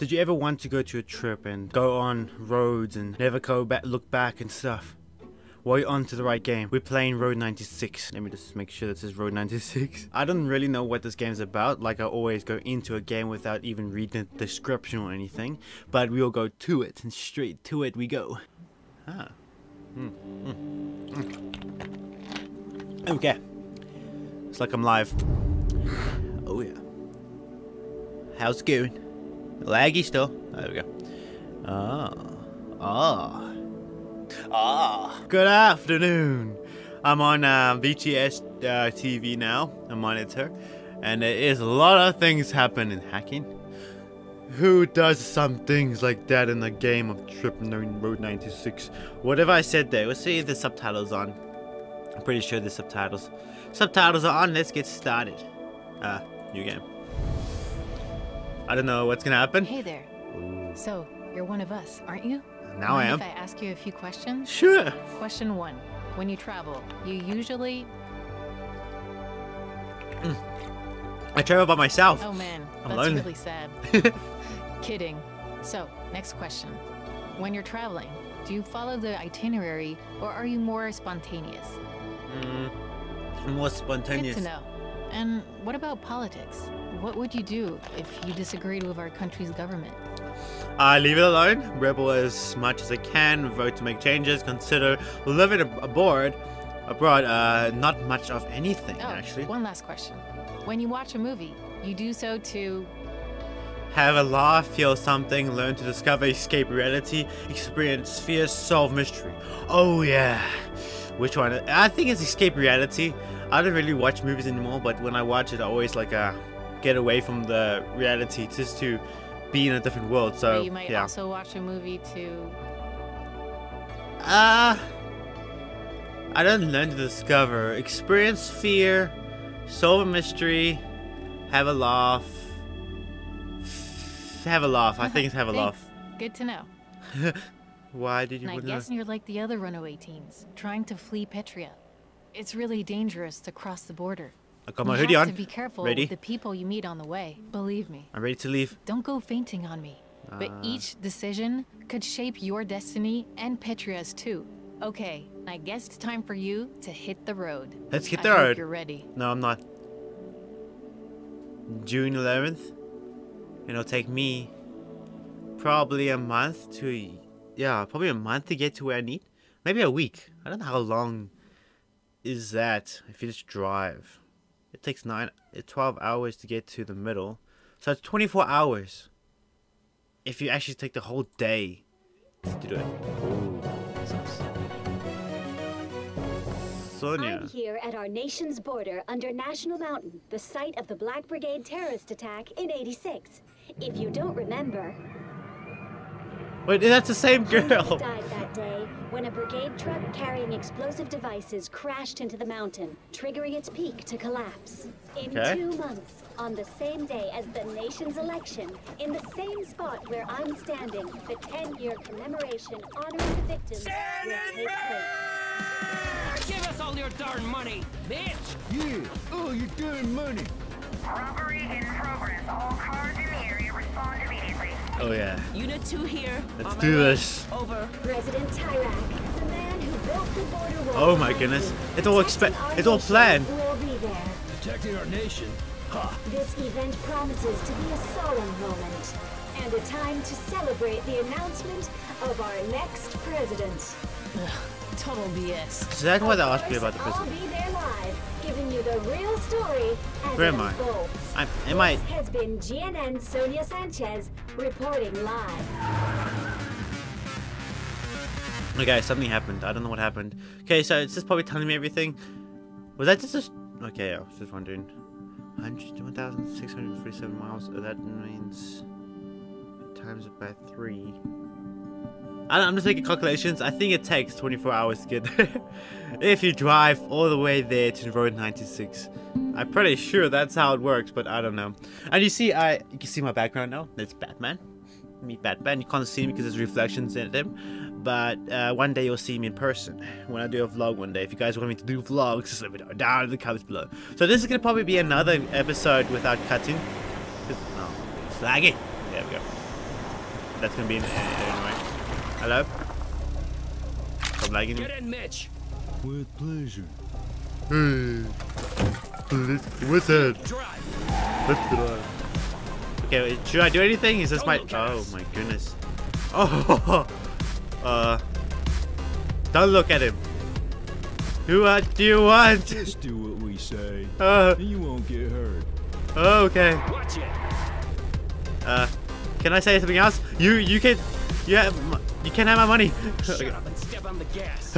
Did you ever want to go to a trip and go on roads and never go back, look back and stuff? Well, you're on to the right game. We're playing Road 96. Let me just make sure this is Road 96. I don't really know what this game's about. Like, I always go into a game without even reading the description or anything. But we'll go to it, and straight to it we go. Ah. Okay. It's like I'm live. Oh, yeah. How's it going? Laggy still. Oh, there we go. Good afternoon. I'm on VTS TV now, a monitor, and there is a lot of things happening. Hacking. Who does some things like that in the game of Road 96? Whatever I said there. We'll see if the subtitles on. I'm pretty sure the subtitles. Subtitles are on. Let's get started. New game. I don't know what's gonna happen. Hey there. Ooh. So you're one of us, aren't you? Now I am. If I ask you a few questions? Sure. Question one: when you travel, you usually... I travel by myself. Oh man, I'm lonely. That's really sad. Kidding. So, next question: when you're traveling, do you follow the itinerary, or are you more spontaneous? More spontaneous. Good to know. And what about politics? What would you do if you disagreed with our country's government? I leave it alone, rebel as much as I can, vote to make changes, consider living abroad, not much of anything, actually. One last question. When you watch a movie, you do so to... have a laugh, feel something, learn to discover, escape reality, experience fear, solve mystery. Oh yeah. Which one? I think it's escape reality. I don't really watch movies anymore, but when I watch it, I always like get away from the reality just to be in a different world. So but you might also watch a movie to... I don't learn to discover, experience fear, solve a mystery, have a laugh. Have a laugh. I think it's have a laugh. Good to know. Why did you want to know? I'm guessing you're like the other runaway teens, trying to flee Petria. It's really dangerous to cross the border. I got my hoodie on. You have to be careful with the people you meet on the way. Believe me. I'm ready to leave. Don't go fainting on me. But each decision could shape your destiny and Petria's too. Okay, I guess it's time for you to hit the road. Let's hit the road. I hope you're ready. No, I'm not. June 11th. It'll take me probably a month to... yeah, probably a month to get to where I need. Maybe a week. I don't know how long is that if you just drive. It takes 12 hours to get to the middle. So it's 24 hours if you actually take the whole day to do it. Ooh. Sonia. I'm here at our nation's border under National Mountain, the site of the Black Brigade terrorist attack in '86. If you don't remember... wait, that's the same girl. ...died that day when a brigade truck carrying explosive devices crashed into the mountain, triggering its peak to collapse. In 2 months, on the same day as the nation's election, in the same spot where I'm standing, the 10-year commemoration honoring the victims will take place. Give us all your darn money, bitch! Yeah, all your darn money. Robbery in progress. All cars in the area respond immediately. Oh yeah. Unit 2 here. Let's do this. Over. President Tyrack, the man who built the border wall. Oh my goodness. It's all planned. We'll be there. Protecting our nation. Huh. This event promises to be a solemn moment and a time to celebrate the announcement of our next president. Total BS. Exactly what I asked you about the president. I'll be there live, giving you the real story as it unfolds. Am I? This has been GNN Sonia Sanchez reporting live. Okay, guys, something happened. I don't know what happened. Okay, so it's just probably telling me everything. Was that just a... okay, I was just wondering. 1,647 miles. Oh, that means times it by 3. I'm just making calculations. I think it takes 24 hours to get there if you drive all the way there to Road 96. I'm pretty sure that's how it works, but I don't know. And you see, you can see my background now. It's Batman. Me, Batman. You can't see me because there's reflections in them. But one day you'll see me in person when I do a vlog one day. If you guys want me to do vlogs, just let me know down in the comments below. So this is gonna probably be another episode without cutting. It's lagging. There we go. that's gonna be in anyway. Hello? Stop lagging me. Get in, Mitch. With pleasure. Hey. What's that? Let's drive. Okay, wait, should I do anything? Is this my... Oh my goodness. Oh! Don't look at him. Do what you want? Just do what we say. You won't get hurt. Okay. Watch it. Can I say something else? You can't have my money. Shut up and step on the gas.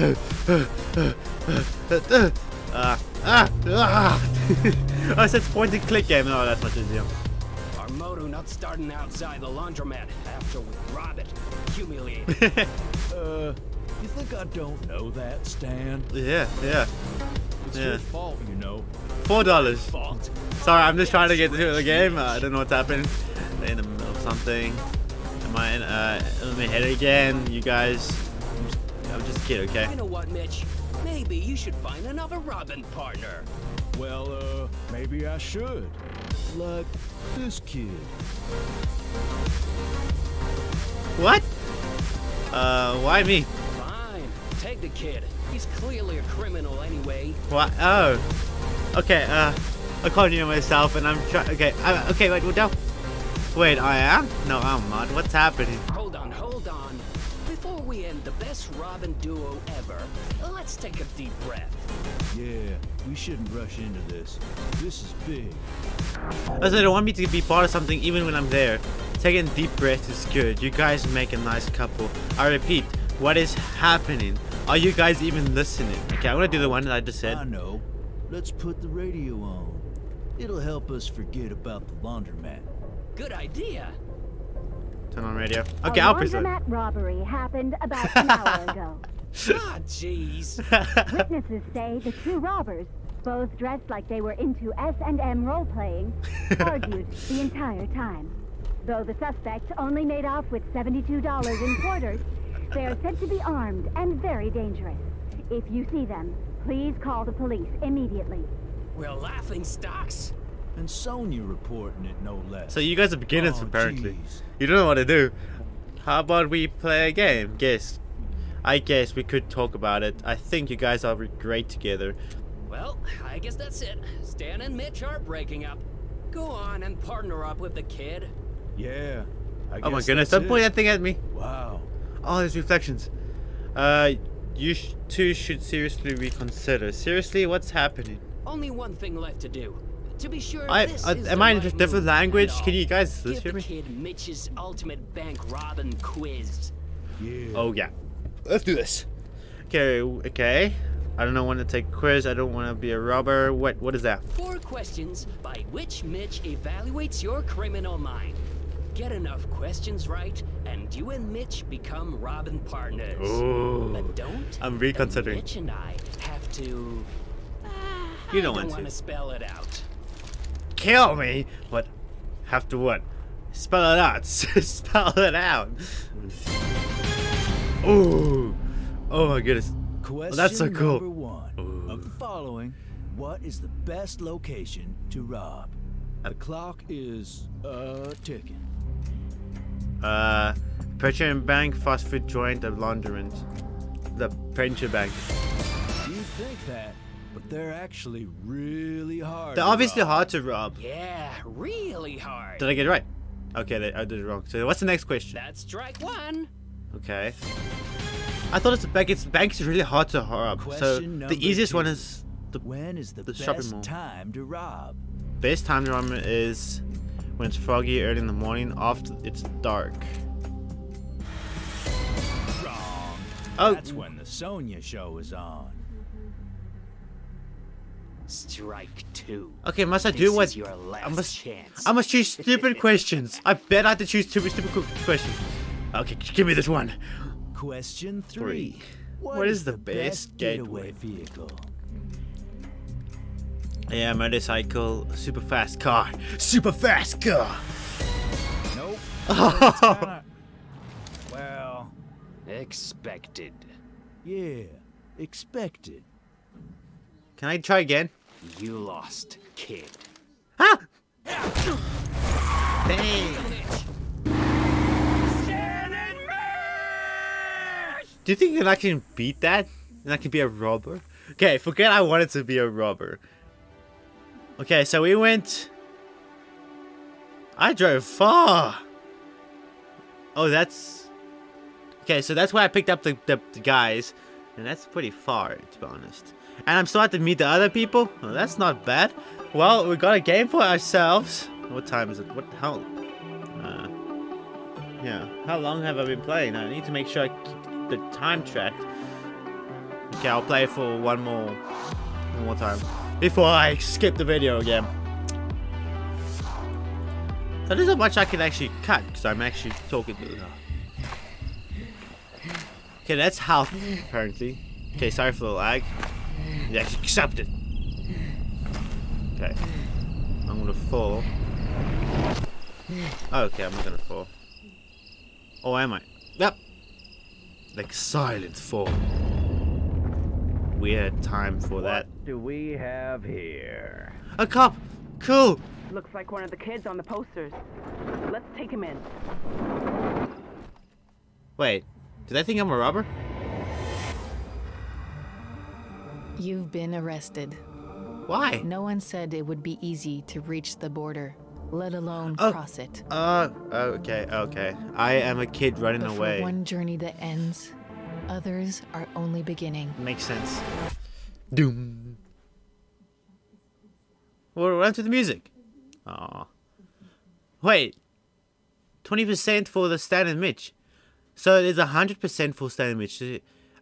I said point and click game. No, that's much easier. Our motor not starting outside the laundromat after we rob it. Humiliate it. You think I don't know that, Stan? Yeah. It's your fault, you know. $4. Fault. Sorry, I'm just trying to get to the game. I don't know what's happening. They're in the middle of something. Am I in, let me hit it again, you guys. I'm just a kid, okay? You know what, Mitch? Maybe you should find another Robin partner. Well, maybe I should. Like this kid. What? Why me? Take the kid. He's clearly a criminal anyway. What? Oh. Okay, I can't hear myself and I'm trying. Okay, wait, what? Wait, I am? No, I'm not. What's happening? Hold on. Before we end the best Robin duo ever, let's take a deep breath. Yeah, we shouldn't rush into this. This is big. Also, they don't want me to be part of something even when I'm there. Taking a deep breath is good. You guys make a nice couple. I repeat, what is happening? Are you guys even listening? Okay, I'm gonna do the one that I just said. I know. Let's put the radio on. It'll help us forget about the laundromat. Good idea. Turn on radio. Okay, I'll press it. The laundromat robbery happened about an hour ago. Ah, jeez. Witnesses say the two robbers, both dressed like they were into S&M role-playing, argued the entire time. Though the suspect only made off with $72 in quarters, they are said to be armed and very dangerous. If you see them, please call the police immediately. We're laughing stocks. And Sonia reporting it no less. So you guys are beginners apparently. Geez. You don't know what to do. How about we play a game? I guess we could talk about it. I think you guys are great together. Well, I guess that's it. Stan and Mitch are breaking up. Go on and partner up with the kid. Yeah. Oh my goodness, don't point that thing at me. Wow. Oh, there's reflections. You two should seriously reconsider. Seriously, what's happening? Only one thing left to do. To be sure, am I in a different language? Can you guys hear me? Kid Mitch's ultimate bank Robin quiz. Yeah. Oh yeah. Let's do this. Okay. I don't want to take a quiz. I don't want to be a robber. What is that? 4 questions by which Mitch evaluates your criminal mind. Get enough questions right, and you and Mitch become Robin partners. Ooh, but don't. I'm reconsidering. Mitch and I have to. You don't want to spell it out. Kill me, but have to what? Spell it out. Spell it out. Ooh. Oh my goodness. Question that's so cool. Number 1. Ooh. Of the following, what is the best location to rob? The clock is ticking. Petria Bank, fast food joint, the laundromat. The Petria Bank. You'd think that, but they're actually really hard. They're obviously hard to rob. Yeah, really hard. Did I get it right? Okay, I did it wrong. So what's the next question? That's strike 1. Okay. I thought it's the bank. It's banks is really hard to rob. Question so the easiest 2. One is the when is the best shopping mall. Time to rob? Best time to rob is when it's foggy early in the morning after it's dark. Wrong. Oh. That's when the Sonia show is on. Strike 2. Okay, must I do this what? Your last chance. I must choose stupid questions. I bet I have to choose stupid questions. Okay, give me this one. Question 3. What is the best getaway vehicle? Yeah, motorcycle, super fast car. Nope. Kinda, well, expected. Yeah, expected. Can I try again? You lost, kid. Ah! Dang. Do you think that I can beat that? And I can be a robber? Okay, forget I wanted to be a robber. Okay, so we went... I drove far! Oh, that's... Okay, so that's where I picked up the guys. And that's pretty far, to be honest. And I'm still have to meet the other people? Oh, that's not bad. Well, we got a game for ourselves. What time is it? What the hell? Yeah. How long have I been playing? I need to make sure I keep the time tracked. Okay, I'll play for one more time. Before I skip the video again. So there's not much I can actually cut, because I'm actually talking to them. Okay, that's health, apparently. Okay, sorry for the lag. Yeah, accept it. Okay. I'm gonna fall. Oh, okay, I'm not gonna fall. Or am I? Yep. Like silent fall. Weird time for that. What do we have here? A cop! Cool! Looks like one of the kids on the posters. Let's take him in. Wait, did I think I'm a robber? You've been arrested. Why? No one said it would be easy to reach the border, let alone cross it. Okay. I am a kid running away. One journey that ends, others are only beginning. Makes sense. Doom. Well, we're on to the music. Oh. Wait. 20% for the Stan and Mitch. So there's 100% for Stan and Mitch.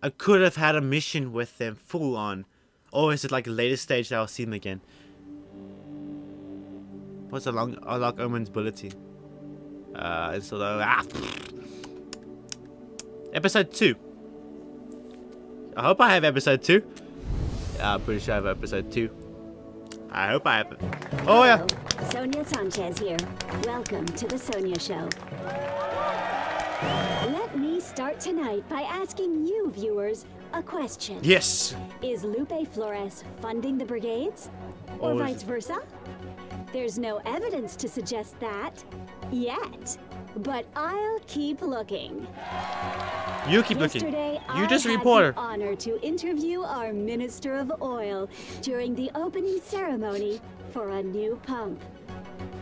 I could have had a mission with them full on. Or is it like a later stage that I'll see them again? What's a long unlock Omen's ability? It's although Episode 2. I hope I have episode 2. I'm pretty sure I have episode 2. I hope I have it. Oh yeah. Hello. Sonia Sanchez here. Welcome to the Sonia Show. Let me start tonight by asking you viewers a question. Yes. Is Lupe Flores funding the brigades? Or vice versa? There's no evidence to suggest that yet, but I'll keep looking. You keep looking. You just reported. I had the honor to interview our Minister of Oil during the opening ceremony for a new pump.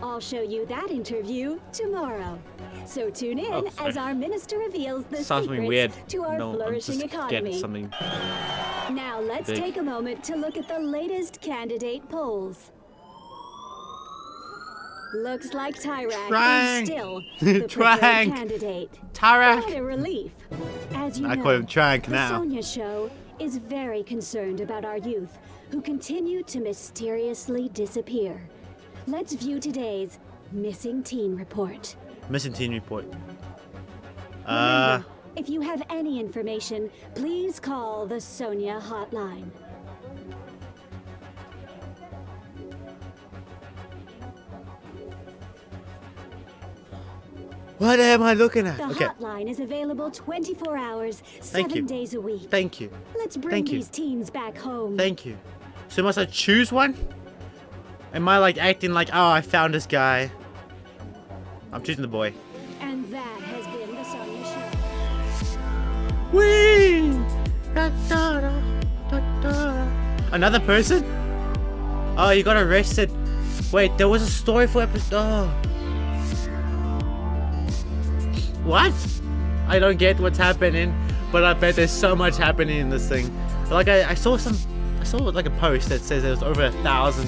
I'll show you that interview tomorrow. So tune in as our minister reveals the secrets to our flourishing economy. Now let's take a moment to look at the latest candidate polls. Looks like Tyrack is still the preferred candidate. Tyrack. What a relief. As you know, the Sonia Show is very concerned about our youth who continue to mysteriously disappear. Let's view today's missing teen report. Missing teen report. Remember, if you have any information, please call the Sonia hotline. What am I looking at? The hotline is available 24 hours, 7 days a week. Thank you. Let's bring these teens back home. Thank you. So must I choose one? Am I like acting like, oh, I found this guy? I'm choosing the boy. And that has been the Sonia Show. Whee! Da, da, da, da, da. Another person? Oh, you got arrested. Wait, there was a story for episode. Oh. What? I don't get what's happening, but I bet there's so much happening in this thing. Like I saw like a post that says there was over 1,000.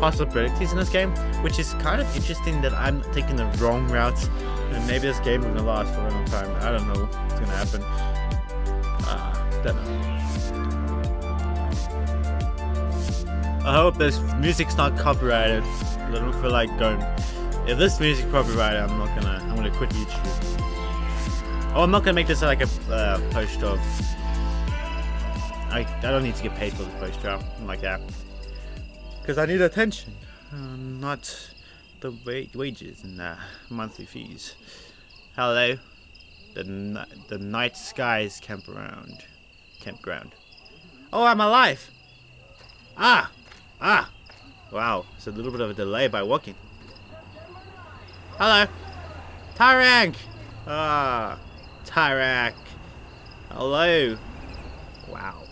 Possibilities in this game, which is kind of interesting that I'm taking the wrong routes, and maybe this game is gonna last for a long time. I don't know what's gonna happen. Don't know. I hope this music's not copyrighted. I don't feel like going. If this music's copyrighted, I'm not gonna. I'm gonna quit YouTube. Oh, I'm not gonna make this like a post job. I don't need to get paid for the post job. I'm like that. Because I need attention, not the wages and monthly fees. Hello, the Night Skies Campground. Oh, I'm alive! Ah! Wow, it's a little bit of a delay by walking. Hello, Tyrack! Ah, Tyrack. Hello. Wow.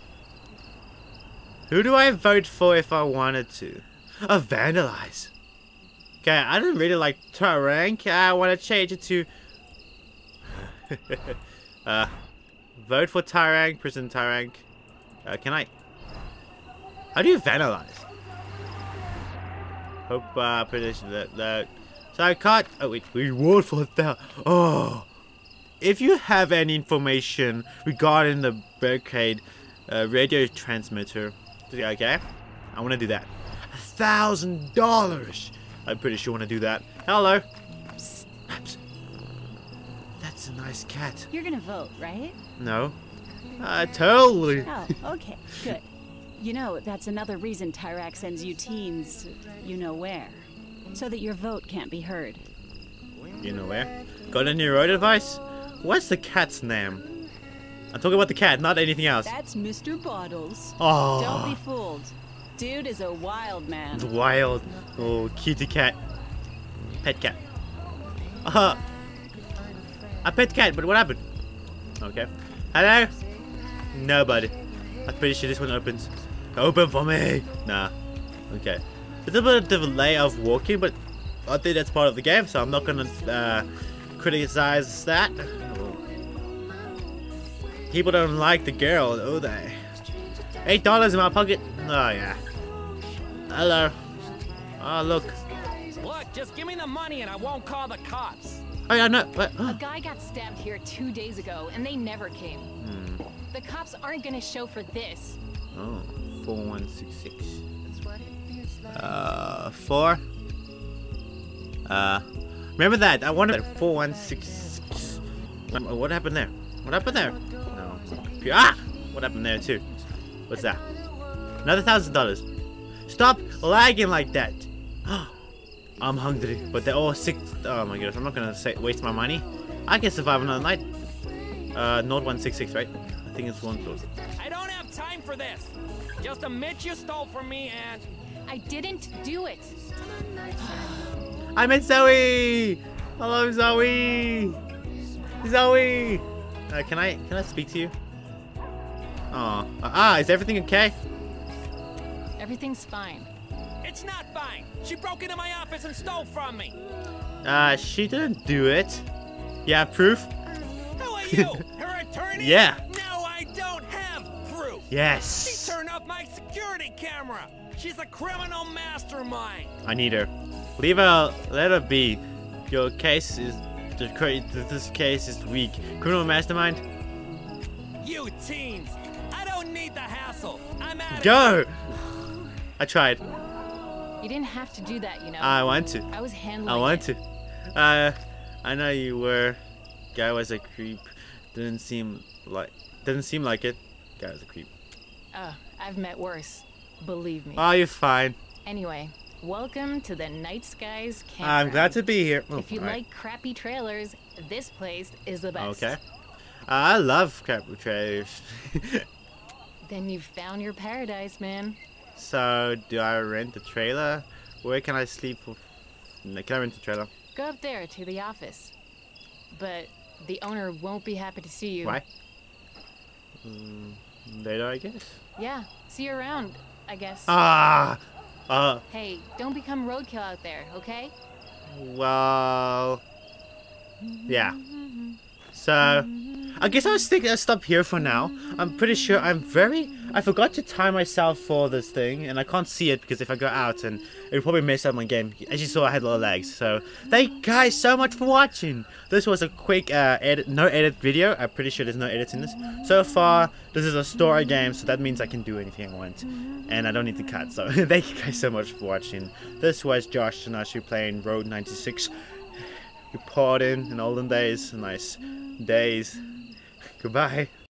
Who do I vote for if I wanted to? Oh, vandalize. Okay, I didn't really like Tyrack. I want to change it to... vote for Tyrack, President Tyrack. Can I... How do you vandalize? Hope, prediction that... So I can't... Oh, wait. Reward for that. Oh. If you have any information regarding the barricade radio transmitter... Okay. I want to do that. $1,000! I'm pretty sure I want to do that. Hello. Psst. That's a nice cat. You're going to vote, right? No. Totally. Oh, okay. Good. You know, that's another reason Tyrack sends you teens you know where. So that your vote can't be heard. You know where? Got any road advice? What's the cat's name? I'm talking about the cat, not anything else. That's Mr. Bottles. Oh. Don't be fooled. Dude is a wild man. Wild. Oh, kitty cat. Pet cat. A pet cat, but what happened? Okay. Hello? Nobody. I'm pretty sure this one opens. Open for me! Nah. Okay. It's a bit of delay of walking, but I think that's part of the game, so I'm not gonna criticize that. People don't like the girl, do they? $8 in my pocket. Oh yeah. Hello. Oh look. Look, just give me the money and I won't call the cops. Oh yeah, no. What? A guy got stabbed here 2 days ago and they never came. Hmm. The cops aren't gonna show for this. Oh, 4166. 4. Remember that. I wanted 4166. What happened there? What happened there? No. Ah! What happened there too? What's that? Another $1,000. Stop lagging like that. I'm hungry, but they're all sick. Oh my goodness, I'm not gonna waste my money. I can survive another night. Nord 166, right? I think it's 1 close. I don't have time for this. Just admit you stole from me and... I didn't do it. I met Zoe. Hello, Zoe. Zoe. Can I speak to you? Oh, is everything okay? Everything's fine. It's not fine. She broke into my office and stole from me. She didn't do it. You have proof? Who are you? Her attorney? Yeah. No, I don't have proof. Yes. She turned off my security camera. She's a criminal mastermind. I need her. Leave her. Let her be. Your case is this case is weak. Criminal mastermind. You teens. I don't need the hassle. I'm out of here. Go. I tried. You didn't have to do that, you know. I want to. I was handling it. I know you were. Guy was a creep. Didn't seem like it. Guy was a creep. I've met worse. Believe me. Oh, you're fine. Anyway, welcome to the Night Skies Campground. I'm glad to be here. Oh, if you like crappy trailers, this place is the best. Okay. I love crappy trailers. Then you've found your paradise, man. So, do I rent a trailer? Where can I sleep? Can I rent a trailer? Go up there to the office. But the owner won't be happy to see you. Why? Later, I guess. Yeah, see you around, I guess. Ah! Hey, don't become roadkill out there, okay? Well... Yeah. So... I guess I'll stop here for now. I'm pretty sure I forgot to time myself for this thing, and I can't see it because if I go out, and it'll probably mess up my game. As you saw, I had a lot of lags. So thank you guys so much for watching. This was a quick no edit video. I'm pretty sure there's no edits in this. So far, this is a story game, so that means I can do anything I want, and I don't need to cut. So thank you guys so much for watching. This was Josh Tanashi playing Road 96, reporting in olden days, nice days. Goodbye.